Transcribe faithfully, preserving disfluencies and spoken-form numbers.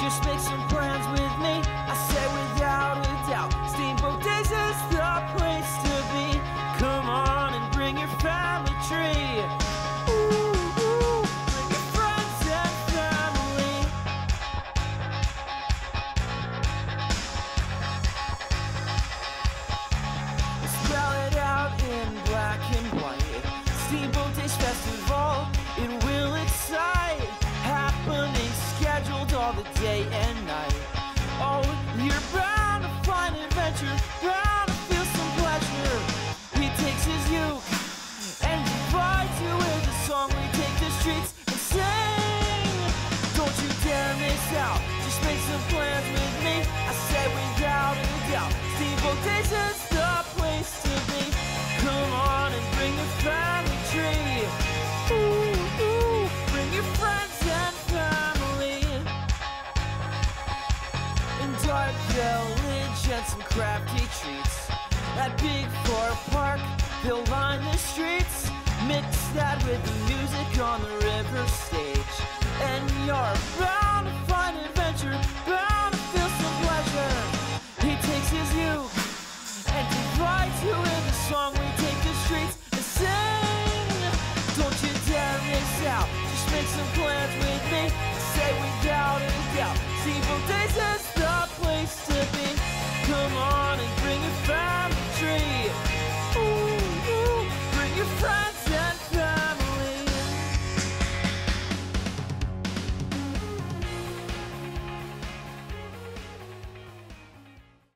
just make some plans with me. I say without a doubt, Steamboat Days is the place to be. Come on and bring your family tree. Ooh, ooh, bring your friends and family. Spell it out in black and white. Steamboat Days Festival, it will excite. Happening, scheduled all the day and night. Oh, you're bound to find adventure, bound to feel some pleasure. He takes his uke and provides you with a song. We take the streets and sing. Don't you dare miss out, just make some plans with me. I say without a doubt, Steamboat Days is the place to be. Come on and bring your family tree. Ooh, ooh, bring your friends and family. In Dark Village and some crafty treats. At Big Four Park, they'll line the streets. Mix that with the music on the river stage. And you're bound to find adventure, bound to feel some pleasure. He takes his youth and divides you in the song.